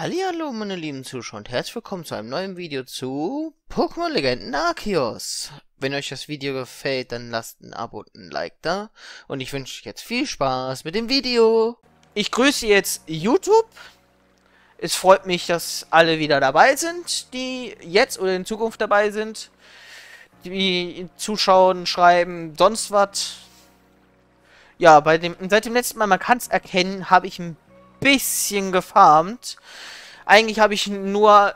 Hallihallo meine lieben Zuschauer und herzlich willkommen zu einem neuen Video zu Pokémon Legenden Arceus. Wenn euch das Video gefällt, dann lasst ein Abo und ein Like da und ich wünsche euch jetzt viel Spaß mit dem Video. Ich grüße jetzt YouTube. Es freut mich, dass alle wieder dabei sind, die jetzt oder in Zukunft dabei sind, die zuschauen, schreiben, sonst was. Ja, seit dem letzten Mal, man kann es erkennen, habe ich ein bisschen gefarmt. Eigentlich habe ich nur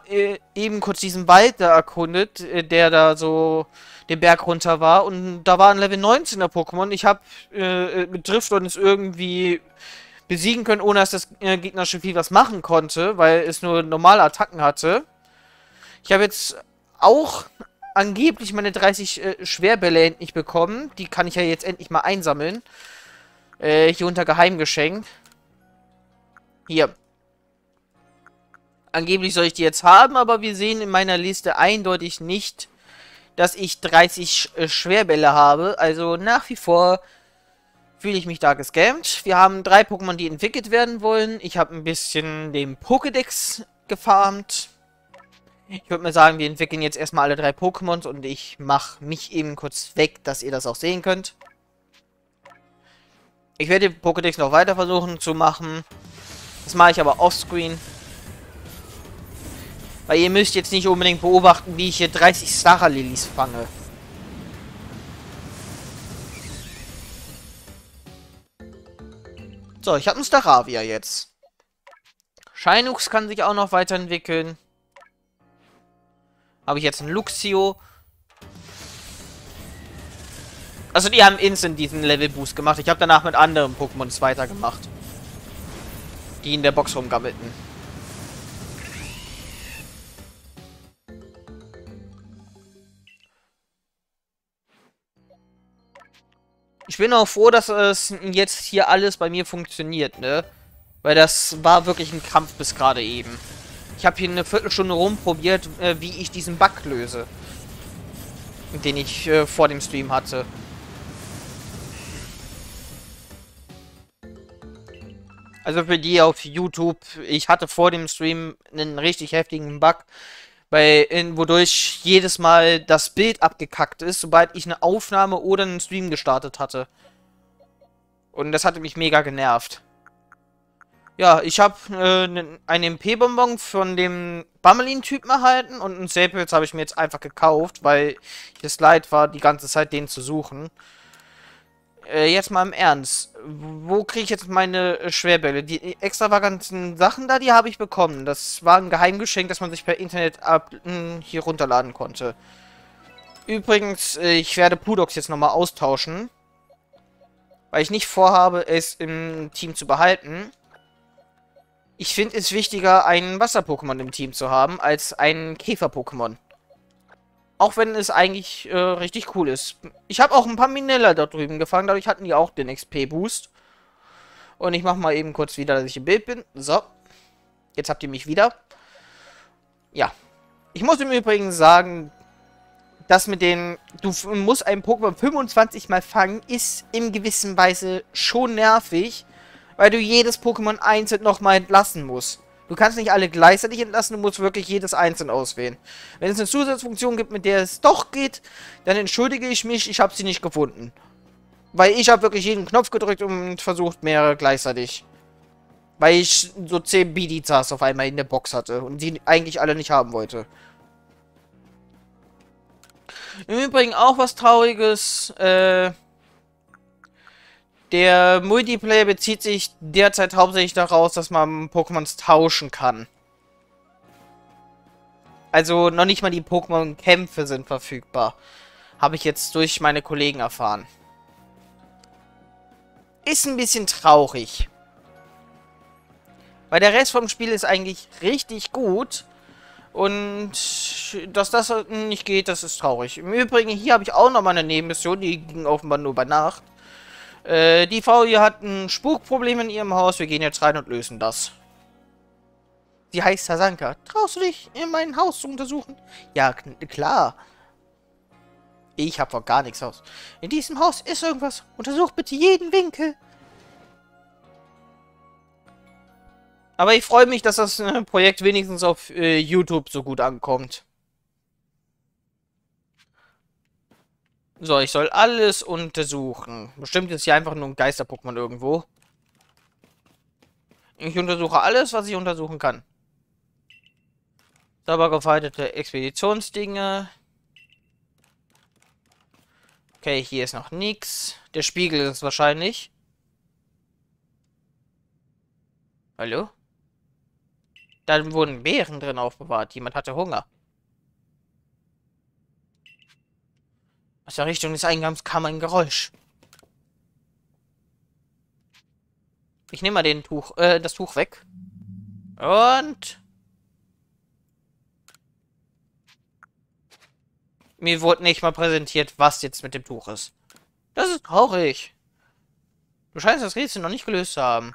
eben kurz diesen Wald da erkundet, der da so den Berg runter war. Und da war ein Level 19er Pokémon. Ich habe mit Driftlon es irgendwie besiegen können, ohne dass das Gegner schon viel was machen konnte, weil es nur normale Attacken hatte. Ich habe jetzt auch angeblich meine 30 Schwerbälle endlich bekommen. Die kann ich ja jetzt endlich mal einsammeln. Hier unter Geheimgeschenk. Hier. Angeblich soll ich die jetzt haben, aber wir sehen in meiner Liste eindeutig nicht, dass ich 30 Schwerbälle habe. Also nach wie vor fühle ich mich da gescammt. Wir haben 3 Pokémon, die entwickelt werden wollen. Ich habe ein bisschen den Pokédex gefarmt. Ich würde mal sagen, wir entwickeln jetzt erstmal alle 3 Pokémons und ich mache mich eben kurz weg, dass ihr das auch sehen könnt. Ich werde den Pokédex noch weiter versuchen zu machen. Das mache ich aber offscreen. Weil ihr müsst jetzt nicht unbedingt beobachten, wie ich hier 30 Starlilies fange. So, ich habe einen Staravia jetzt. Scheinux kann sich auch noch weiterentwickeln. Habe ich jetzt einen Luxio. Also die haben instant diesen Level-Boost gemacht. Ich habe danach mit anderen Pokémons weitergemacht, die in der Box rumgammelten. Ich bin auch froh, dass es jetzt hier alles bei mir funktioniert, ne? Weil das war wirklich ein Kampf bis gerade eben. Ich habe hier eine Viertelstunde rumprobiert, wie ich diesen Bug löse, den ich vor dem Stream hatte. Also für die auf YouTube, ich hatte vor dem Stream einen richtig heftigen Bug, wodurch jedes Mal das Bild abgekackt ist, sobald ich eine Aufnahme oder einen Stream gestartet hatte. Und das hatte mich mega genervt. Ja, ich habe einen MP-Bonbon von dem Bammelin-Typen erhalten und einen Saples habe ich mir jetzt einfach gekauft, weil ich es leid war, die ganze Zeit den zu suchen. Jetzt mal im Ernst. Wo kriege ich jetzt meine Schwerbälle? Die extravaganten Sachen da, die habe ich bekommen. Das war ein Geheimgeschenk, das man sich per Internet hier runterladen konnte. Übrigens, ich werde Pludox jetzt nochmal austauschen, weil ich nicht vorhabe, es im Team zu behalten. Ich finde es wichtiger, einen Wasser-Pokémon im Team zu haben, als einen Käfer-Pokémon. Auch wenn es eigentlich richtig cool ist. Ich habe auch ein paar Minella da drüben gefangen, dadurch hatten die auch den XP-Boost. Und ich mache mal eben kurz wieder, dass ich im Bild bin. So, jetzt habt ihr mich wieder. Ja, ich muss im Übrigen sagen, dass mit den, du musst einen Pokémon 25 Mal fangen, ist in gewisser Weise schon nervig, weil du jedes Pokémon einzeln nochmal entlassen musst. Du kannst nicht alle gleichzeitig entlassen, du musst wirklich jedes einzeln auswählen. Wenn es eine Zusatzfunktion gibt, mit der es doch geht, dann entschuldige ich mich, ich habe sie nicht gefunden. Weil ich habe wirklich jeden Knopf gedrückt und versucht, mehrere gleichzeitig. Weil ich so 10 Bidizas auf einmal in der Box hatte und die eigentlich alle nicht haben wollte. Im Übrigen auch was Trauriges, der Multiplayer bezieht sich derzeit hauptsächlich daraus, dass man Pokémons tauschen kann. Also noch nicht mal die Pokémon-Kämpfe sind verfügbar. Habe ich jetzt durch meine Kollegen erfahren. Ist ein bisschen traurig. Weil der Rest vom Spiel ist eigentlich richtig gut. Und dass das nicht geht, das ist traurig. Im Übrigen, hier habe ich auch nochmal eine Nebenmission, die ging offenbar nur bei Nacht. Die Frau hier hat ein Spukproblem in ihrem Haus. Wir gehen jetzt rein und lösen das. Sie heißt Hasanka. Traust du dich, in mein Haus zu untersuchen? Ja, klar. Ich habe vor gar nichts aus. In diesem Haus ist irgendwas. Untersucht bitte jeden Winkel. Aber ich freue mich, dass das Projekt wenigstens auf YouTube so gut ankommt. So, ich soll alles untersuchen. Bestimmt ist hier einfach nur ein Geister-Pokémon irgendwo. Ich untersuche alles, was ich untersuchen kann. Sauber gefaltete Expeditionsdinge. Okay, hier ist noch nichts. Der Spiegel ist es wahrscheinlich. Hallo? Da wurden Beeren drin aufbewahrt. Jemand hatte Hunger. Aus der Richtung des Eingangs kam ein Geräusch. Ich nehme mal den Tuch, das Tuch weg. Und mir wurde nicht mal präsentiert, was jetzt mit dem Tuch ist. Das ist traurig. Du scheinst das Rätsel noch nicht gelöst zu haben.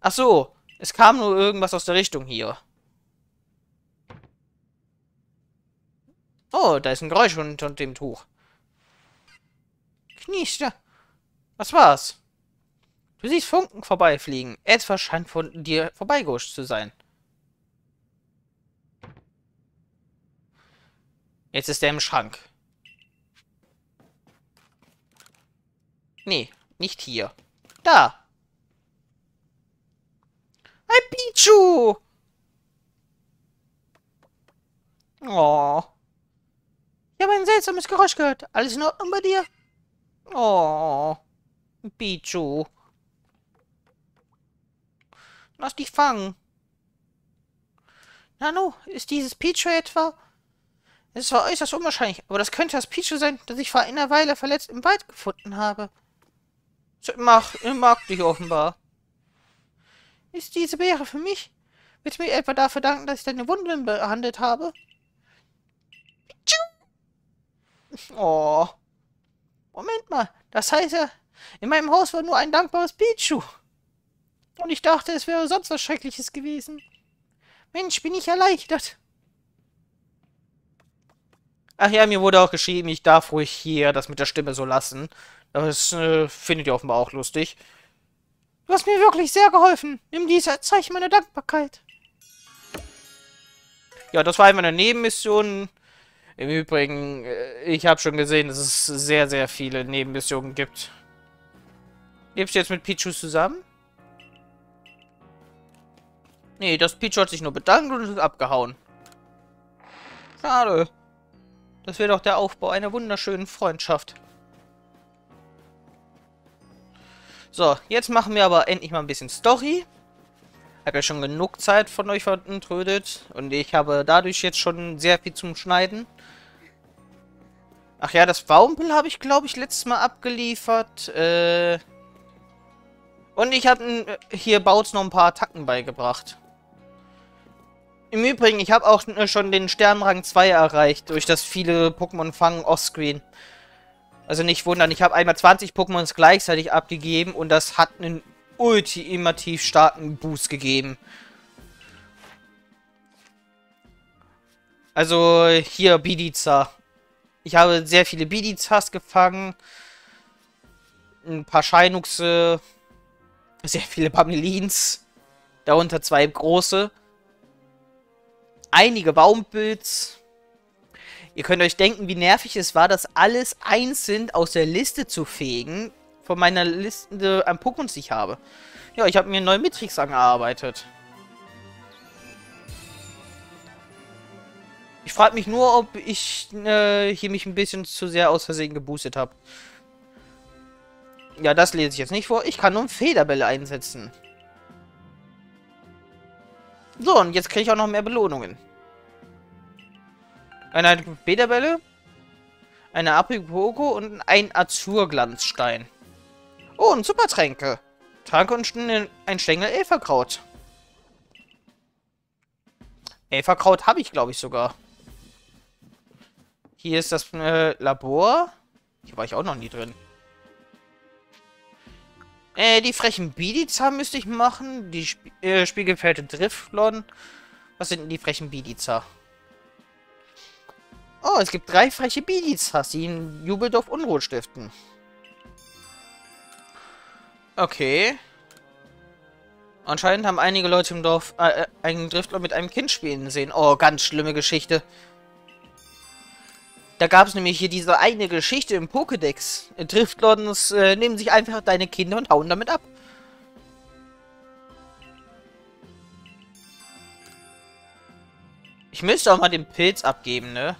Ach so, es kam nur irgendwas aus der Richtung hier. Oh, da ist ein Geräusch unter dem Tuch. Knister. Was war's? Du siehst Funken vorbeifliegen. Etwas scheint von dir vorbeigehuscht zu sein. Jetzt ist er im Schrank. Nee, nicht hier. Da! Ein Pichu! Oh. Ich habe ein seltsames Geräusch gehört. Alles in Ordnung bei dir? Oh. Ein Pichu. Lass dich fangen. Nano, ist dieses Pichu etwa... Es war äußerst unwahrscheinlich, aber das könnte das Pichu sein, das ich vor einer Weile verletzt im Wald gefunden habe. Mag dich offenbar. Ist diese Beere für mich? Willst du mir etwa dafür danken, dass ich deine Wunden behandelt habe? Pichu! Oh. Moment mal, das heißt ja, in meinem Haus war nur ein dankbares Pichu. Und ich dachte, es wäre sonst was Schreckliches gewesen. Mensch, bin ich erleichtert. Ach ja, mir wurde auch geschrieben, ich darf ruhig hier das mit der Stimme so lassen. Das findet ihr offenbar auch lustig. Du hast mir wirklich sehr geholfen. Nimm dies als Zeichen meiner Dankbarkeit. Ja, das war einmal eine Nebenmission. Im Übrigen, ich habe schon gesehen, dass es sehr, sehr viele Nebenmissionen gibt. Lebst du jetzt mit Pichu zusammen? Nee, das Pichu hat sich nur bedankt und ist abgehauen. Schade. Das wäre doch der Aufbau einer wunderschönen Freundschaft. So, jetzt machen wir aber endlich mal ein bisschen Story. Hab ja schon genug Zeit von euch vertrödet. Und ich habe dadurch jetzt schon sehr viel zum Schneiden. Ach ja, das Baumpel habe ich, glaube ich, letztes Mal abgeliefert. Und ich habe hier Bautz noch ein paar Attacken beigebracht. Im Übrigen, ich habe auch schon den Sternenrang 2 erreicht, durch das viele Pokémon fangen offscreen. Also nicht wundern, ich habe einmal 20 Pokémons gleichzeitig abgegeben und das hat einen ultimativ starken Boost gegeben. Also hier Bidiza. Ich habe sehr viele Bidizas gefangen. Ein paar Scheinuxe. Sehr viele Bamelins. Darunter 2 große. Einige Baumpilz. Ihr könnt euch denken, wie nervig es war, das alles einzeln aus der Liste zu fegen. Von meiner Liste an Pokémon, die ich habe. Ja, ich habe mir einen neuen Matrix angearbeitet. Ich frage mich nur, ob ich hier mich ein bisschen zu sehr aus Versehen geboostet habe. Ja, das lese ich jetzt nicht vor. Ich kann nur Federbälle einsetzen. So, und jetzt kriege ich auch noch mehr Belohnungen. Eine Federbälle, eine Aprikoko und ein Azurglanzstein. Oh, und Supertränke. Trank und ein Stängel Elferkraut. Elferkraut habe ich, glaube ich, sogar. Hier ist das Labor. Hier war ich auch noch nie drin. Die frechen Bidiza müsste ich machen. Die Spiegelfährte Driftlon. Was sind denn die frechen Bidiza? Oh, es gibt 3 freche Bidizas, die in Jubeldorf Unruhe stiften. Okay. Anscheinend haben einige Leute im Dorf einen Driftlon mit einem Kind spielen sehen. Oh, ganz schlimme Geschichte. Da gab es nämlich hier diese eine Geschichte im Pokédex. Driftlons nehmen sich einfach deine Kinder und hauen damit ab. Ich müsste auch mal den Pilz abgeben, ne?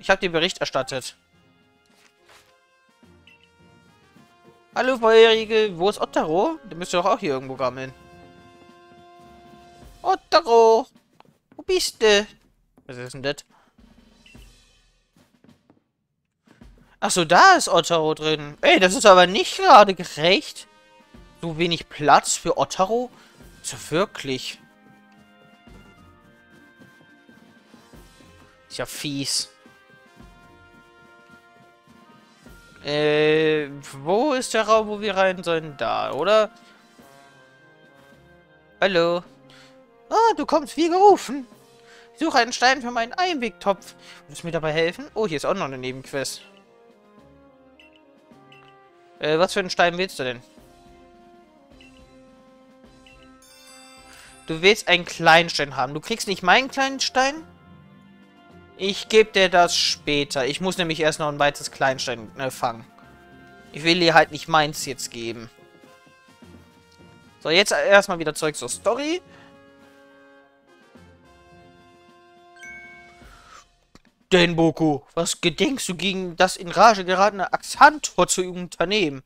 Ich habe den Bericht erstattet. Hallo, Vorherige, wo ist Ottero? Der müsste doch auch hier irgendwo gammeln. Ottero! Wo bist du? Was ist denn das? Achso, da ist Ottero drin. Ey, das ist aber nicht gerade gerecht. So wenig Platz für Ottero? So wirklich. Ist ja fies. Wo ist der Raum, wo wir rein sollen? Da, oder? Hallo. Ah, du kommst wie gerufen. Ich suche einen Stein für meinen Einwegtopf. Willst du mir dabei helfen? Oh, hier ist auch noch eine Nebenquest. Was für einen Stein willst du denn? Du willst einen kleinen Stein haben. Du kriegst nicht meinen kleinen Stein? Ich gebe dir das später. Ich muss nämlich erst noch ein weiteres Kleinstein fangen. Ich will dir halt nicht meins jetzt geben. So, jetzt erstmal wieder zurück zur Story. Denboku, was gedenkst du gegen das in Rage geratene Axanthor zu unternehmen?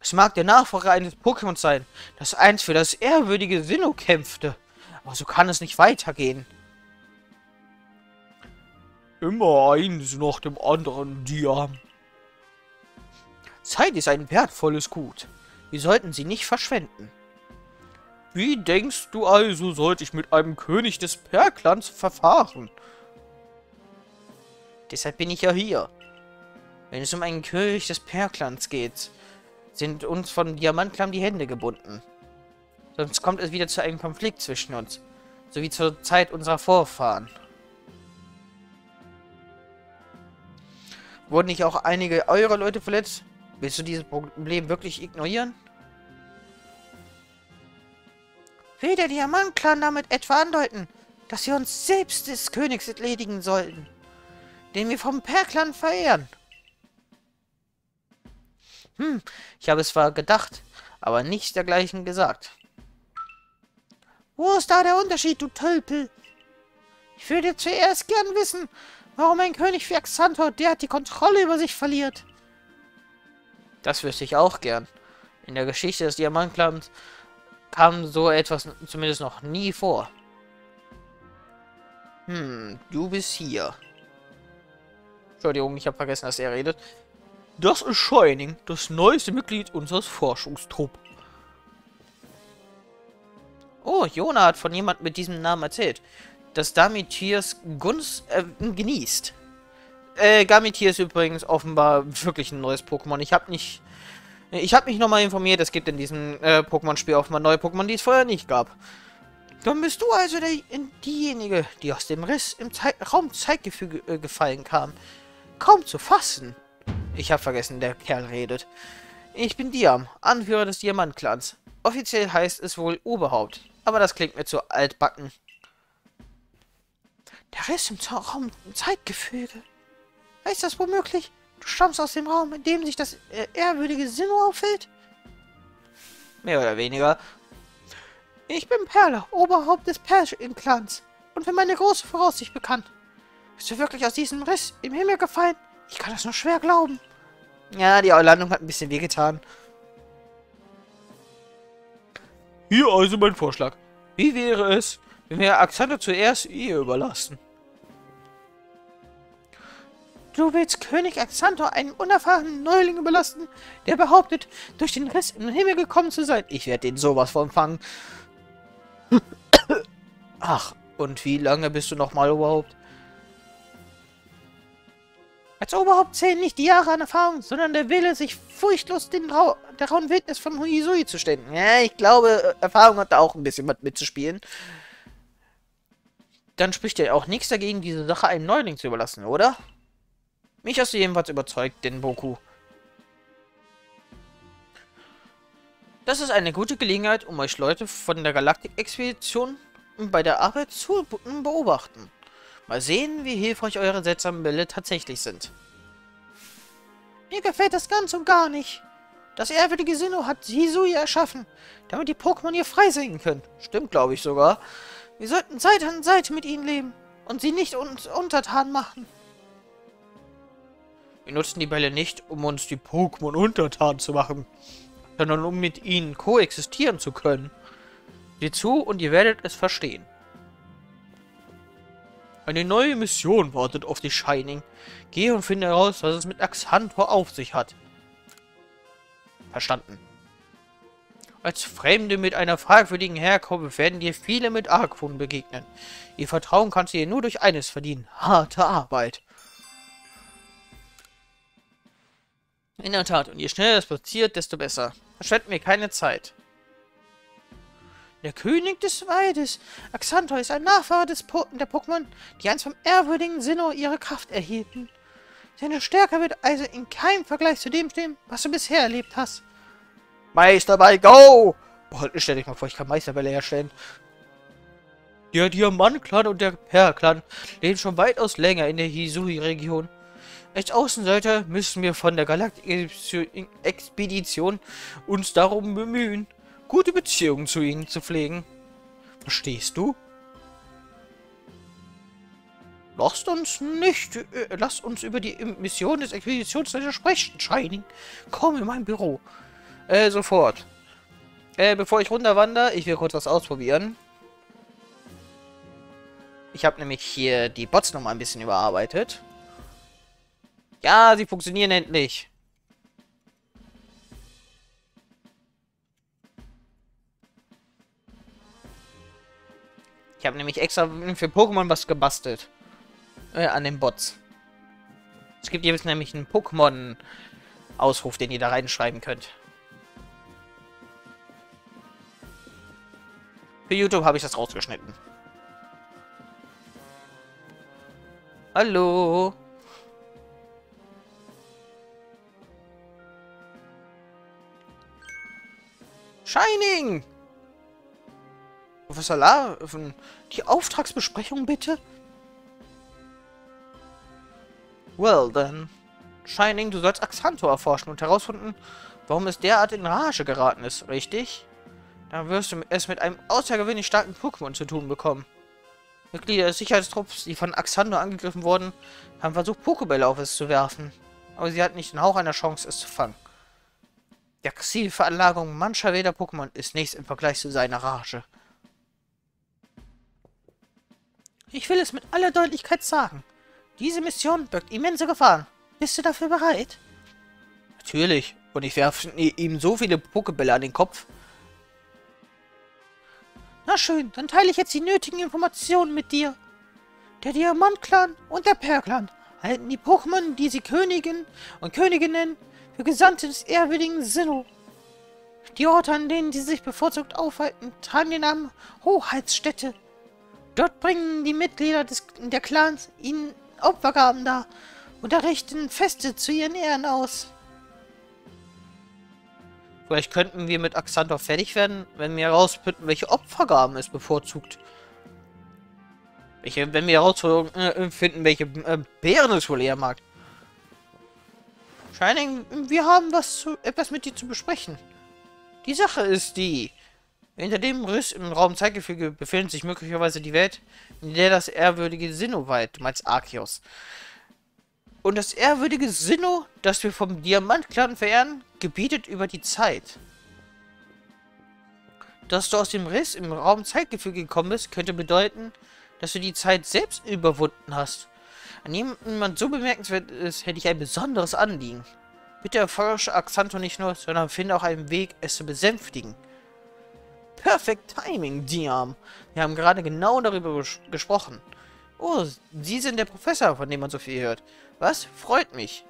Es mag der Nachfolger eines Pokémon sein, das einst für das ehrwürdige Sinnoh kämpfte. Aber so kann es nicht weitergehen. Immer eins nach dem anderen, Diam. Zeit ist ein wertvolles Gut. Wir sollten sie nicht verschwenden. Wie denkst du also, sollte ich mit einem König des Perlklans verfahren? Deshalb bin ich ja hier. Wenn es um einen König des Perlklans geht, sind uns von Diamantklan die Hände gebunden. Sonst kommt es wieder zu einem Konflikt zwischen uns, sowie zur Zeit unserer Vorfahren. Wurden nicht auch einige eurer Leute verletzt? Willst du dieses Problem wirklich ignorieren? Will der Diamantklan damit etwa andeuten, dass wir uns selbst des Königs entledigen sollten, den wir vom Perlklan verehren? Hm, ich habe es zwar gedacht, aber nichts dergleichen gesagt. Wo ist da der Unterschied, du Tölpel? Ich würde zuerst gern wissen, warum ein König wie Axanthor derart die Kontrolle über sich verliert. Das wüsste ich auch gern. In der Geschichte des Diamantklans kam so etwas zumindest noch nie vor. Hm, du bist hier. Entschuldigung, ich habe vergessen, dass er redet. Das ist Shining, das neueste Mitglied unseres Forschungstrupp. Oh, Jona hat von jemandem mit diesem Namen erzählt, dass Gamitiers Gunst genießt. Gamitiers ist übrigens offenbar wirklich ein neues Pokémon. Ich habe mich nochmal informiert, es gibt in diesem Pokémon-Spiel offenbar neue Pokémon, die es vorher nicht gab. Dann bist du also diejenige, die aus dem Riss im Raum-Zeitgefüge gefallen kam. Kaum zu fassen. Ich habe vergessen, der Kerl redet. Ich bin Diam, Anführer des Diamantklans. Offiziell heißt es wohl Oberhaupt, aber das klingt mir zu altbacken. Der Riss im Raum Zeitgefüge. Heißt das womöglich? Du stammst aus dem Raum, in dem sich das ehrwürdige Sinnoh auffällt? Mehr oder weniger. Ich bin Perle, Oberhaupt des Perlklans und für meine große Voraussicht bekannt. Bist du wirklich aus diesem Riss im Himmel gefallen? Ich kann das nur schwer glauben. Ja, die Landung hat ein bisschen wehgetan. Hier also mein Vorschlag. Wie wäre es, wenn wir Axanthor zuerst ihr überlassen? Du willst König Axanthor einen unerfahrenen Neuling überlassen, der behauptet, durch den Riss in den Himmel gekommen zu sein? Ich werde den sowas von fangen. Ach, und wie lange bist du nochmal Oberhaupt? Als Oberhaupt zählen nicht die Jahre an Erfahrung, sondern der Wille, sich furchtlos der rauen Wildnis von Huizui zu stellen. Ja, ich glaube, Erfahrung hat da auch ein bisschen was mitzuspielen. Dann spricht ja auch nichts dagegen, diese Sache einem Neuling zu überlassen, oder? Mich hast du jedenfalls überzeugt, Denboku. Das ist eine gute Gelegenheit, um euch Leute von der Galaktikexpedition bei der Arbeit zu beobachten. Mal sehen, wie hilfreich eure seltsamen Bälle tatsächlich sind. Mir gefällt das ganz und gar nicht. Das ehrwürdige Sinnoh hat Huizui erschaffen, damit die Pokémon hier frei singen können. Stimmt, glaube ich sogar. Wir sollten Seite an Seite mit ihnen leben und sie nicht uns untertan machen. Wir nutzen die Bälle nicht, um uns die Pokémon untertan zu machen, sondern um mit ihnen koexistieren zu können. Seht zu und ihr werdet es verstehen. Eine neue Mission wartet auf die Shining. Geh und finde heraus, was es mit Axanthor auf sich hat. Verstanden. Als Fremde mit einer fragwürdigen Herkunft werden dir viele mit Argwohn begegnen. Ihr Vertrauen kannst du dir nur durch eines verdienen. Harte Arbeit. In der Tat, und je schneller das passiert, desto besser. Verschwendet mir keine Zeit. Der König des Waldes. Axanthor ist ein Nachfahre der Pokémon, die einst vom ehrwürdigen Sinnoh ihre Kraft erhielten. Seine Stärke wird also in keinem Vergleich zu dem stehen, was du bisher erlebt hast. Meisterball, go! Boah, stell dich mal vor, ich kann Meisterbälle herstellen. Der Diamantklan und der Perlklan leben schon weitaus länger in der Huizui-Region. Als Außenseiter müssen wir von der Galaktikexpedition uns darum bemühen, gute Beziehungen zu ihnen zu pflegen. Verstehst du? Lasst uns über die Mission des Expeditionsleiters sprechen, Shining. Komm in mein Büro. Sofort. Bevor ich runterwandere, ich will kurz was ausprobieren. Ich habe nämlich hier die Bots nochmal ein bisschen überarbeitet. Ja, sie funktionieren endlich. Ich habe nämlich extra für Pokémon was gebastelt. An den Bots. Es gibt jetzt nämlich einen Pokémon-Ausruf, den ihr da reinschreiben könnt. Für YouTube habe ich das rausgeschnitten. Hallo. Shining! Professor Larven, die Auftragsbesprechung bitte? Well then. Shining, du sollst Axanthor erforschen und herausfinden, warum es derart in Rage geraten ist, richtig? Dann wirst du es mit einem außergewöhnlich starken Pokémon zu tun bekommen. Mitglieder des Sicherheitstrupps, die von Axanthor angegriffen wurden, haben versucht, Pokébälle auf es zu werfen. Aber sie hatten nicht den Hauch einer Chance, es zu fangen. Die aggressive Veranlagung mancher wilder Pokémon ist nichts im Vergleich zu seiner Rage. Ich will es mit aller Deutlichkeit sagen. Diese Mission birgt immense Gefahren. Bist du dafür bereit? Natürlich. Und ich werfe ihm so viele Pokébälle an den Kopf. Na schön, dann teile ich jetzt die nötigen Informationen mit dir. Der Diamantclan und der Perlclan halten die Pokémon, die sie Königin und Königinnen, für Gesandte des ehrwürdigen Sinnoh. Die Orte, an denen sie sich bevorzugt aufhalten, tragen den Namen Hoheitsstätte. Dort bringen die Mitglieder der Clans ihnen Opfergaben dar und errichten Feste zu ihren Ehren aus. Vielleicht könnten wir mit Axanthor fertig werden, wenn wir herausfinden, welche Opfergaben es bevorzugt. Wenn wir herausfinden, welche Beeren es wohl eher mag. Shining, wir haben etwas mit dir zu besprechen. Die Sache ist die: Hinter dem Riss im Raum Zeitgefüge befindet sich möglicherweise die Welt, in der das ehrwürdige Sinnoh weilt, du meinst Arceus. Und das ehrwürdige Sinnoh, das wir vom Diamantklan verehren, gebietet über die Zeit. Dass du aus dem Riss im Raum Zeitgefüge gekommen bist, könnte bedeuten, dass du die Zeit selbst überwunden hast. An jemand so bemerkenswert ist, hätte ich ein besonderes Anliegen. Bitte erforsche Axanthor nicht nur, sondern finde auch einen Weg, es zu besänftigen. Perfect Timing, Diam. Wir haben gerade genau darüber gesprochen. Oh, Sie sind der Professor, von dem man so viel hört. Was? Freut mich.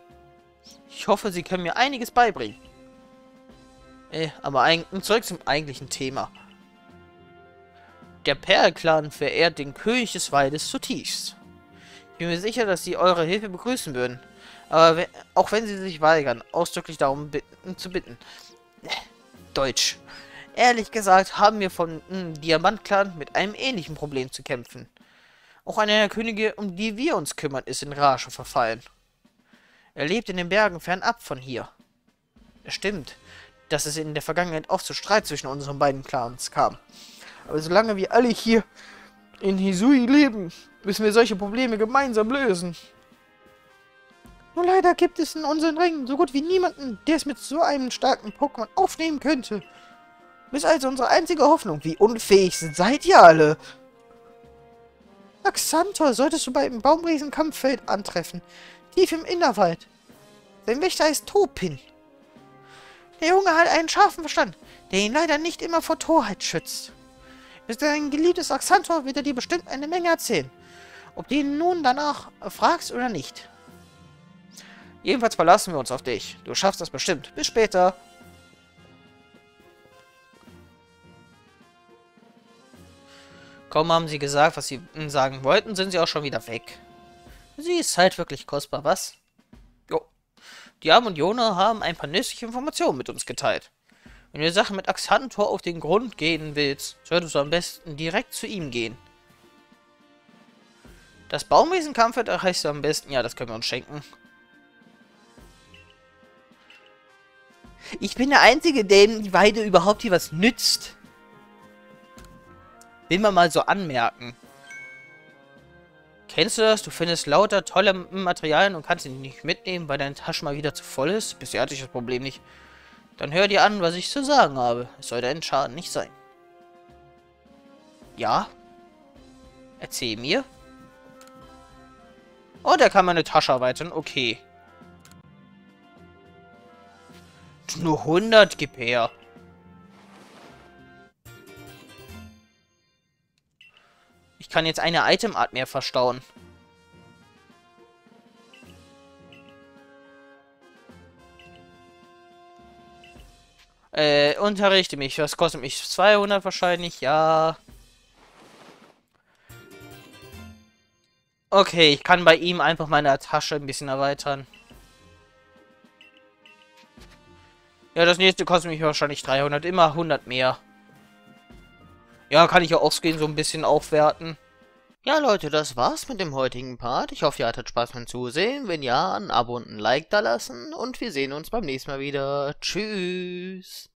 Ich hoffe, Sie können mir einiges beibringen. Aber zurück zum eigentlichen Thema. Der Perlclan verehrt den König des Waldes zutiefst. Ich bin mir sicher, dass Sie eure Hilfe begrüßen würden. Aber auch wenn Sie sich weigern, ausdrücklich darum zu bitten. Deutsch. Ehrlich gesagt haben wir von Diamantklan mit einem ähnlichen Problem zu kämpfen. Auch einer der Könige, um die wir uns kümmern, ist in Rage verfallen. Er lebt in den Bergen fernab von hier. Es stimmt, dass es in der Vergangenheit oft zu Streit zwischen unseren beiden Clans kam. Aber solange wir alle hier in Huizui leben, müssen wir solche Probleme gemeinsam lösen. Nur leider gibt es in unseren Rängen so gut wie niemanden, der es mit so einem starken Pokémon aufnehmen könnte. Ist also unsere einzige Hoffnung. Wie unfähig seid ihr alle? Axanthor solltest du beim Baumriesenkampffeld antreffen, tief im Innerwald. Sein Wächter heißt Topin. Der Junge hat einen scharfen Verstand, der ihn leider nicht immer vor Torheit schützt. Ist dein geliebtes Axanthor, wird er dir bestimmt eine Menge erzählen. Ob du ihn nun danach fragst oder nicht. Jedenfalls verlassen wir uns auf dich. Du schaffst das bestimmt. Bis später. Kaum haben sie gesagt, was sie sagen wollten, sind sie auch schon wieder weg. Sie ist halt wirklich kostbar, was? Jo. Diam und Jona haben ein paar nützliche Informationen mit uns geteilt. Wenn du die Sache mit Axanthor auf den Grund gehen willst, solltest du am besten direkt zu ihm gehen. Das Baumwiesenkampf erreichst du am besten... Ja, das können wir uns schenken. Ich bin der Einzige, dem die Weide überhaupt hier was nützt. Will man mal so anmerken. Kennst du das? Du findest lauter tolle Materialien und kannst sie nicht mitnehmen, weil deine Tasche mal wieder zu voll ist. Bisher hatte ich das Problem nicht. Dann hör dir an, was ich zu sagen habe. Es soll dein Schaden nicht sein. Ja? Erzähl mir. Oh, da kann man eine Tasche erweitern. Okay. Nur 100 gib her. Ich kann jetzt eine Itemart mehr verstauen. Unterrichte mich. Das kostet mich 200 wahrscheinlich. Ja. Okay, ich kann bei ihm einfach meine Tasche ein bisschen erweitern. Ja, das nächste kostet mich wahrscheinlich 300. Immer 100 mehr. Ja, kann ich ja auch so ein bisschen aufwerten. Ja, Leute, das war's mit dem heutigen Part. Ich hoffe, ihr hattet Spaß beim Zusehen. Wenn ja, ein Abo und ein Like da lassen. Und wir sehen uns beim nächsten Mal wieder. Tschüss.